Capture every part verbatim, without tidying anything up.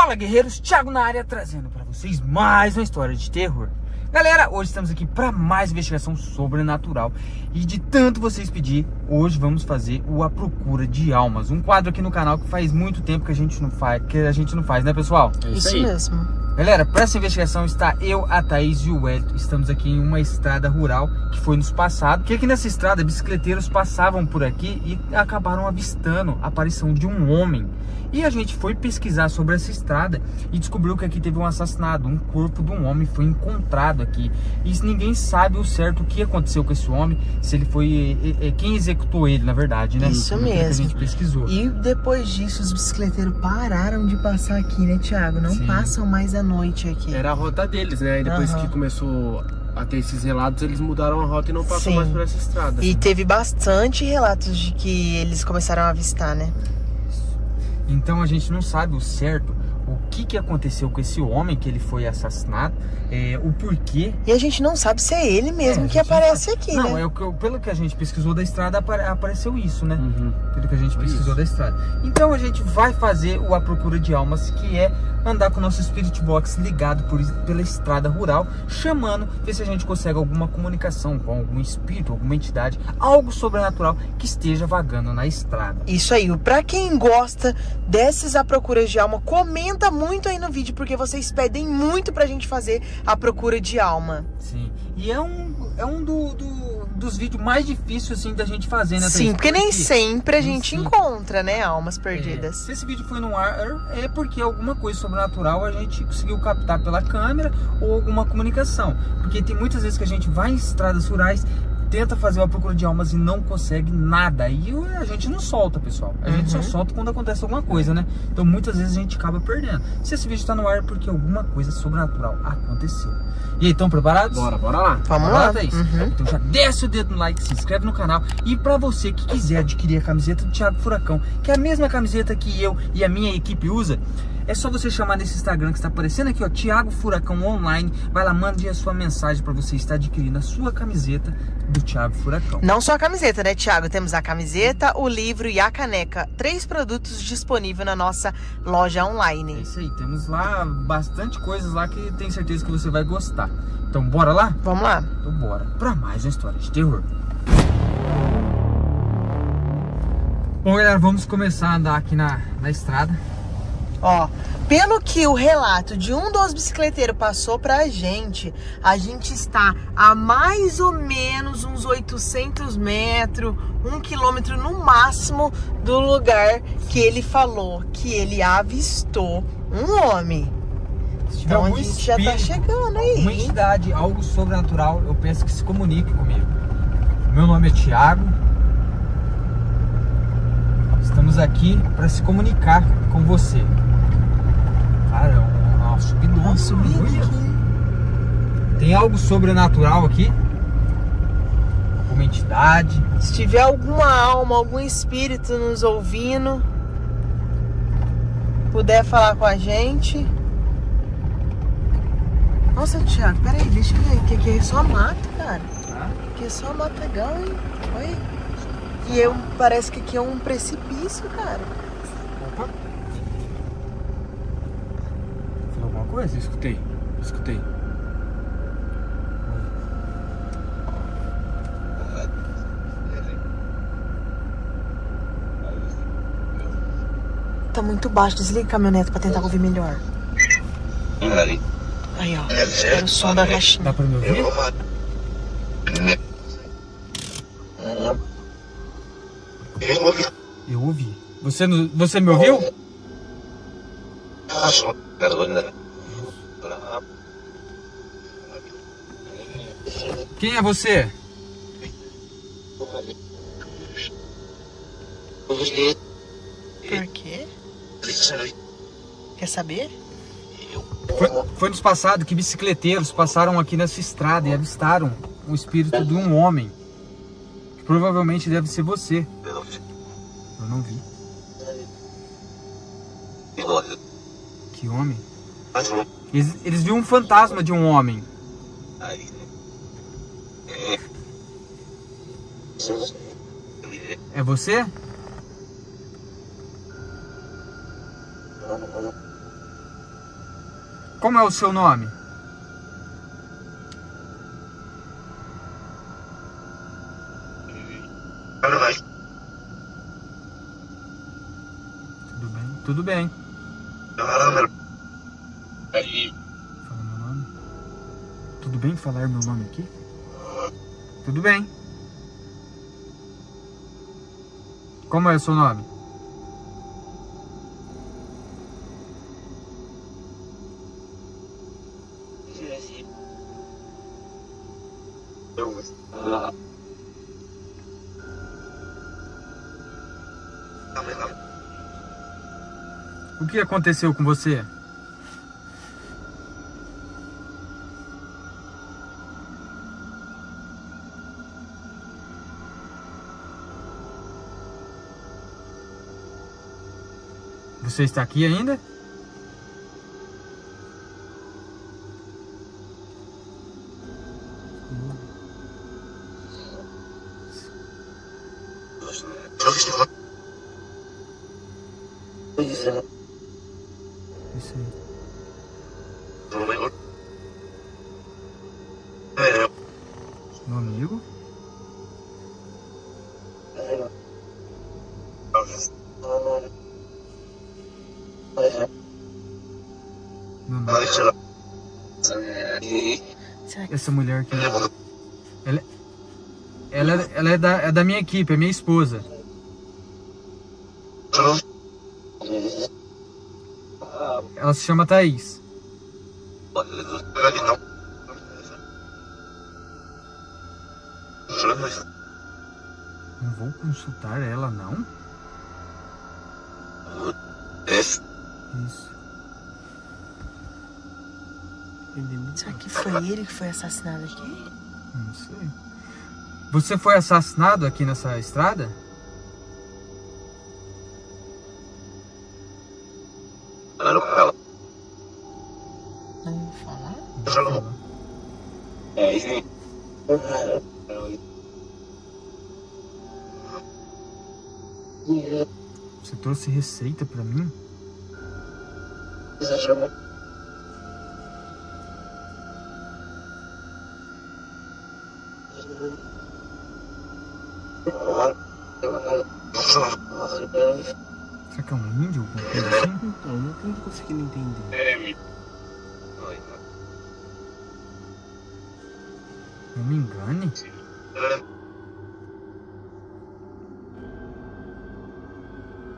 Fala guerreiros, Thiago na área trazendo para vocês mais uma história de terror. Galera, hoje estamos aqui para mais investigação sobrenatural. E de tanto vocês pedir, hoje vamos fazer o A Procura de Almas. Um quadro aqui no canal que faz muito tempo que a gente não faz, que a gente não faz, né pessoal? É isso, isso mesmo. Galera, para essa investigação está eu, a Thaís e o Hélio. Estamos aqui em uma estrada rural que foi nos passados. Que aqui nessa estrada, bicicleteiros passavam por aqui e acabaram avistando a aparição de um homem. E a gente foi pesquisar sobre essa estrada e descobriu que aqui teve um assassinato. Um corpo de um homem foi encontrado aqui. E ninguém sabe o certo o que aconteceu com esse homem, se ele foi... É, é, quem executou ele, na verdade, né? Isso mesmo. Que a gente pesquisou. E depois disso, os bicicleteiros pararam de passar aqui, né, Thiago? Não Sim. passam mais à noite aqui. Era a rota deles, né? E depois uhum. que começou... até esses relatos, eles mudaram a rota e não passam Sim. mais por essa estrada. E teve bastante relatos de que eles começaram a avistar, né? Então a gente não sabe o certo, o que que aconteceu com esse homem que ele foi assassinado, é, o porquê. E a gente não sabe se é ele mesmo é, que aparece aqui, não, né? Não, é o que, pelo que a gente pesquisou da estrada, apareceu isso, né? Uhum. Pelo que a gente pesquisou isso. da estrada. Então a gente vai fazer o A Procura de Almas, que é andar com o nosso Spirit Box ligado por, pela estrada rural, chamando, ver se a gente consegue alguma comunicação com algum espírito, alguma entidade, algo sobrenatural que esteja vagando na estrada. Isso aí, pra quem gosta desses A Procura de Alma, comenta muito aí no vídeo, porque vocês pedem muito pra gente fazer A Procura de Alma. Sim, e é um, é um do, do, dos vídeos mais difíceis assim da gente fazer, né? Sim, porque nem sempre a gente Sim. encontra, né, almas perdidas. É. Se esse vídeo foi no ar, é porque alguma coisa sobre sobrenatural a gente conseguiu captar pela câmera ou alguma comunicação, porque tem muitas vezes que a gente vai em estradas rurais, tenta fazer a procura de almas e não consegue nada, e a gente não solta, pessoal, a uhum. gente só solta quando acontece alguma coisa, né? Então muitas vezes a gente acaba perdendo. Se esse vídeo tá no ar é porque alguma coisa sobrenatural aconteceu. E aí, estão preparados? Bora, bora lá. Vamos bora lá, Thaís. Uhum. Então já desce o dedo no like, se inscreve no canal. E pra você que quiser adquirir a camiseta do Thiago Furacão, que é a mesma camiseta que eu e a minha equipe usa, é só você chamar nesse Instagram que está aparecendo aqui, ó, Thiago Furacão Online. Vai lá, mande a sua mensagem para você estar adquirindo a sua camiseta do Thiago Furacão. Não só a camiseta, né, Thiago? Temos a camiseta, o livro e a caneca. Três produtos disponíveis na nossa loja online. É isso aí, temos lá bastante coisas lá que tenho certeza que você vai gostar. Então, bora lá? Vamos lá. Então, bora para mais uma história de terror. Bom, galera, vamos começar a andar aqui na, na estrada. Ó, pelo que o relato de um dos bicicleteiros passou pra gente, a gente está a mais ou menos uns oitocentos metros, um quilômetro no máximo do lugar que ele falou que ele avistou um homem. Então a gente já tá chegando aí. Uma entidade, algo sobrenatural, eu peço que se comunique comigo. Meu nome é Thiago. Estamos aqui para se comunicar com você. Cara, uma subidona, uma subida. Tem algo sobrenatural aqui? Alguma entidade? Se tiver alguma alma, algum espírito nos ouvindo, puder falar com a gente. Nossa, Thiago, peraí, deixa eu ver. Que aqui é só mato, cara. Aqui é só matagão, hein? Oi? E eu, parece que aqui é um precipício, cara. Opa. Alguma coisa? Escutei, escutei. Tá muito baixo, desliga a caminhonete pra tentar ouvir melhor. Aí, ó, era o som da caixinha. Dá pra me ouvir? Eu ouvi. Você, você me ouviu? Quem é você? Por quê? Quer saber? Foi, foi nos passados que bicicleteiros passaram aqui nessa estrada e avistaram o espírito de um homem. Que provavelmente deve ser você. Eu não vi. Que homem? Eles, eles viram um fantasma de um homem. É você? Como é o seu nome? Tudo bem? Tudo bem. Fala meu nome. Tudo bem falar meu nome aqui? Tudo bem. Como é o seu nome? O que aconteceu com você? Você está aqui ainda? Isso aí. Meu amigo? Essa mulher aqui, ela, ela, ela é, da, é da minha equipe, é minha esposa. Ela se chama Thaís. Não vou consultar ela, não? Isso. Será que foi ele que foi assassinado aqui? Não sei. Você foi assassinado aqui nessa estrada? Não fala. Não fala? Não fala. É isso. Você trouxe receita pra mim? Será que é um índio ou alguma coisa assim? Então, eu não tô conseguindo entender. É, não me engane?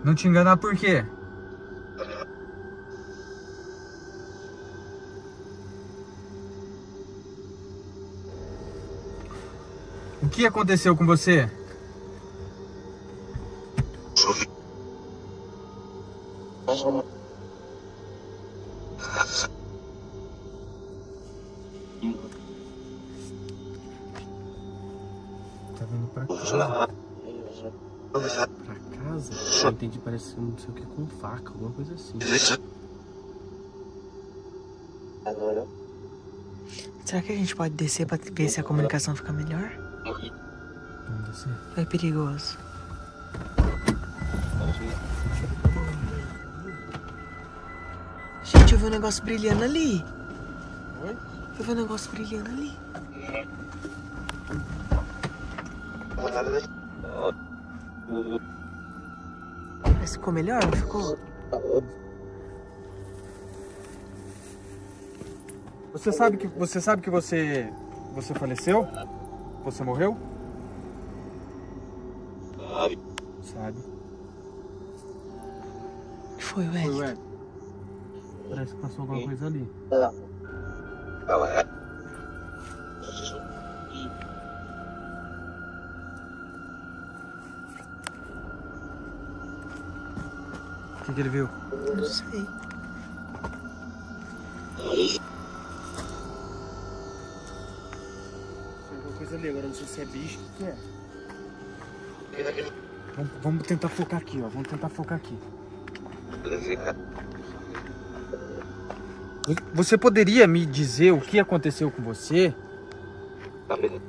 Não te enganar por quê? O que aconteceu com você? Tá vindo pra casa? Pra casa? Eu entendi, parece não sei o que, com faca, alguma coisa assim. Será que a gente pode descer pra ver se a comunicação fica melhor? Vamos descer. É perigoso. Gente, eu vi um negócio brilhando ali. Oi? Eu vi um negócio brilhando ali. Mas ficou melhor, não ficou? Você sabe que você sabe que você você faleceu? Você morreu? Sabe. Sabe. O que foi, velho? Foi, velho. Parece que passou alguma coisa ali. O que, que ele viu? Não sei. Tem alguma coisa ali, agora não sei se é bicho. O que é? Vamos, vamos tentar focar aqui, ó. Vamos tentar focar aqui. Você poderia me dizer o que aconteceu com você? Tá bem.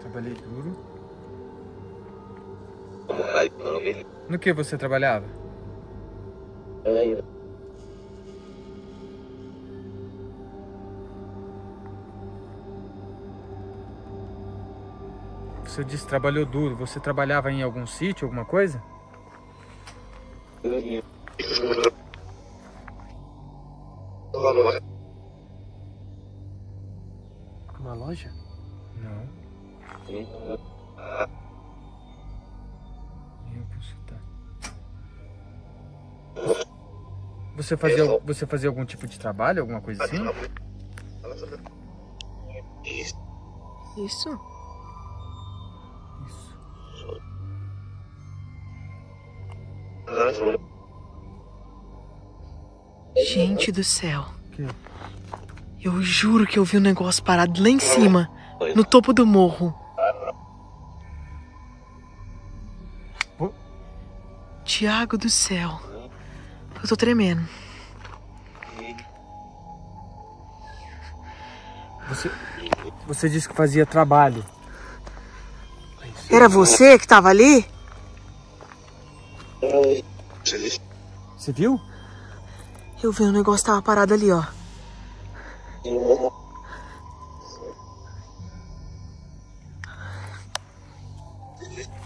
Trabalhei duro. ele. No que você trabalhava? Aí. Você disse que trabalhou duro. Você trabalhava em algum sítio, alguma coisa? Sim. Uma loja. Uma loja? Não. Sim. Eu vou consultar. Você fazia, você fazia algum tipo de trabalho, alguma coisa assim? Isso. Isso? Gente do céu. Que? Eu juro que eu vi um negócio parado lá em cima, no topo do morro. Oh. Thiago do céu. Eu tô tremendo. Você, você disse que fazia trabalho. Era você que tava ali? Você viu? Eu vi, o negócio tava parado ali, ó.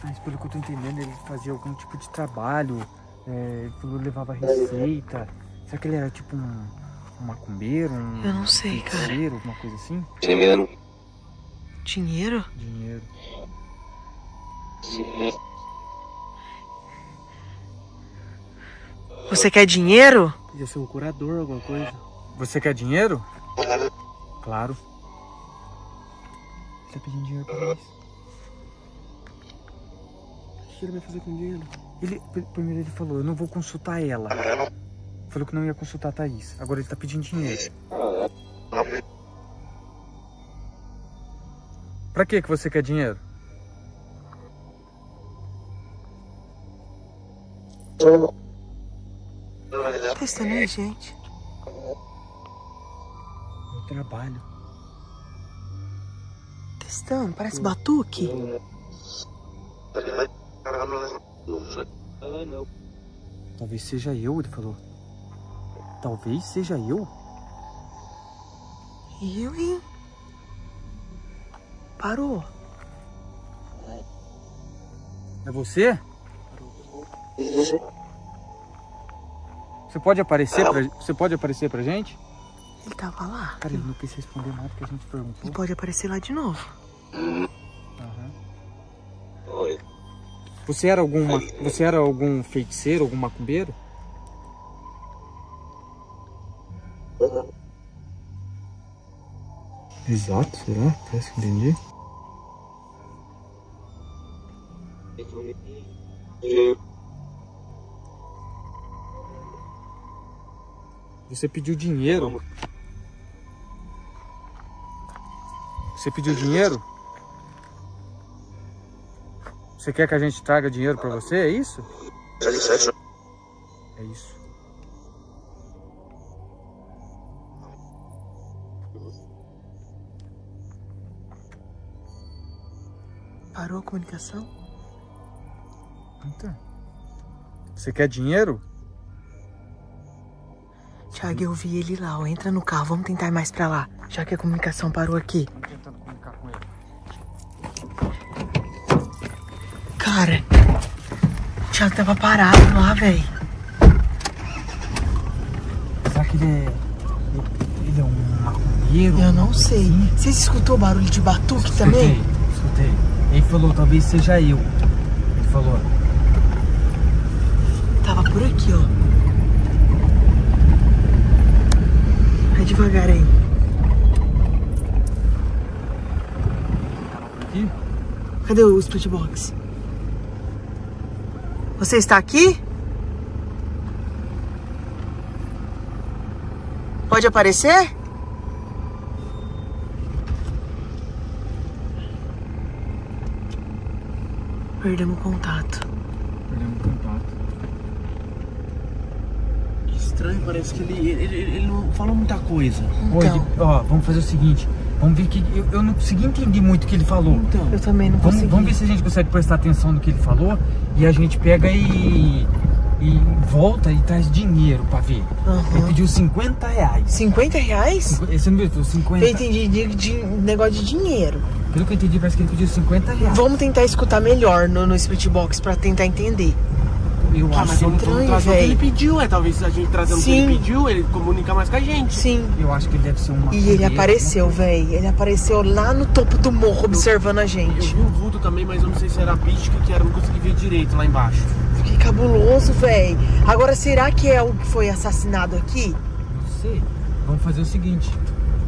Mas pelo que eu tô entendendo, ele fazia algum tipo de trabalho, é, ele levava receita. Será que ele era tipo um, um macumbeiro? Um, eu não sei, cara. Dinheiro, alguma coisa assim? Dinheiro? Dinheiro. Dinheiro. Você quer dinheiro? Podia ser um curador, alguma coisa. Você quer dinheiro? Claro. Ele tá pedindo dinheiro pra nós. O que ele vai fazer com o dinheiro? Ele, primeiro ele falou, eu não vou consultar ela. Falou que não ia consultar a Thaís. Agora ele tá pedindo dinheiro. Pra que que você quer dinheiro? Eu... Testando a gente. Meu trabalho. Testando, parece batuque. Talvez seja eu, ele falou. Talvez seja eu. Eu, hein? Parou. É você? Parou. Você pode aparecer pra, você pode aparecer pra gente? Ele tava lá. Cara, ele não quis responder nada que a gente perguntou. Ele pode aparecer lá de novo. Aham. Oi. Você era alguma, você era algum feiticeiro, algum macumbeiro? Exato, será? Parece que entendi. Você pediu dinheiro? Você pediu dinheiro? Você quer que a gente traga dinheiro pra você? É isso? É isso. Parou a comunicação? Então. Você quer dinheiro? Thiago, eu vi ele lá, ó. Entra no carro, vamos tentar ir mais pra lá, já que a comunicação parou aqui. Estamos tentando comunicar com ele. Cara, o Thiago tava parado lá, velho. Será que ele é... ele é um macumbeiro? Eu não sei. Assim? Vocês escutou o barulho de batuque? Escutei, também? Escutei. Ele falou, talvez seja eu. Ele falou. Tava por aqui, ó. Devagar aí. Aqui? Cadê o Spirit Box? Você está aqui? Pode aparecer? Perdemos o contato. Perdemos o contato. Estranho, parece que ele, ele, ele não falou muita coisa. Então. Oi, ó, vamos fazer o seguinte, Vamos ver que... Eu, eu não consegui entender muito o que ele falou. Então, eu também não vamos, consegui. Vamos ver se a gente consegue prestar atenção no que ele falou. E a gente pega e... E volta e traz dinheiro pra ver. Uhum. Ele pediu cinquenta reais. cinquenta reais? Você não viu? cinquenta. Eu entendi de, de, negócio de dinheiro. Pelo que eu entendi, parece que ele pediu cinquenta reais. Vamos tentar escutar melhor no, no Spirit Box pra tentar entender. Eu que acho que vamos trazer o que ele pediu, é. Talvez a gente trazendo o que ele pediu, ele comunica mais com a gente. Sim. Eu acho que ele deve ser uma. E ele apareceu, velho. Ele apareceu lá no topo do morro, eu, observando a gente. Eu vi um vulto também, mas eu não sei se era bicho que era, não consegui ver direito lá embaixo. Fiquei cabuloso, velho. Agora, será que é o que foi assassinado aqui? Não sei. Vamos fazer o seguinte.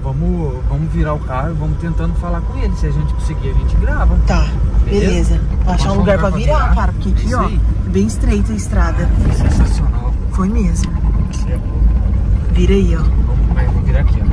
Vamos, vamos virar o carro, vamos tentando falar com ele. Se a gente conseguir, a gente grava. Tá, beleza. beleza. Achar, achar um lugar, lugar pra virar, virar, cara, porque aqui, ó, é bem estreita a estrada. Foi sensacional. Foi mesmo. Vira aí, ó. Vamos, vamos virar aqui, ó.